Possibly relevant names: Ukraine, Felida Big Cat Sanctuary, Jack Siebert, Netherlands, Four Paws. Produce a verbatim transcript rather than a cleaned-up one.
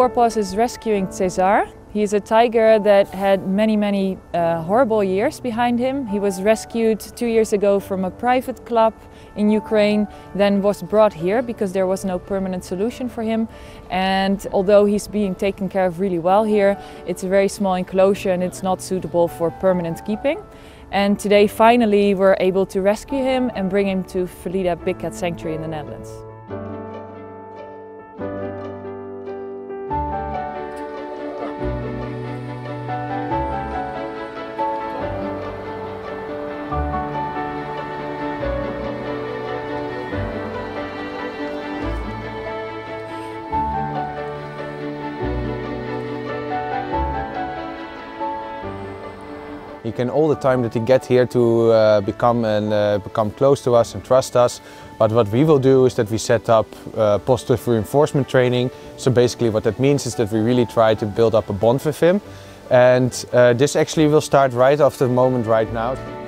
Four Paws is rescuing Cesar. He is a tiger that had many, many uh, horrible years behind him. He was rescued two years ago from a private club in Ukraine, then was brought here because there was no permanent solution for him. And although he's being taken care of really well here, it's a very small enclosure and it's not suitable for permanent keeping. And today, finally, we're able to rescue him and bring him to Felida Big Cat Sanctuary in the Netherlands. He can all the time that he get here to uh, become and uh, become close to us and trust us. But what we will do is that we set up uh, positive reinforcement training. So basically what that means is that we really try to build up a bond with him. And uh, this actually will start right off the moment right now.